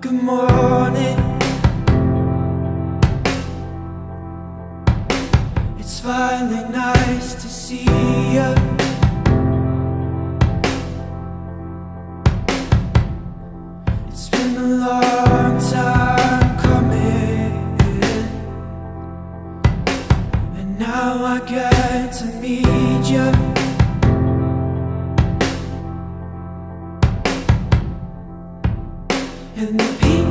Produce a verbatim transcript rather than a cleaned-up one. Good morning. It's finally nice to see you. It's been a long time coming, and now I get to meet you. And the people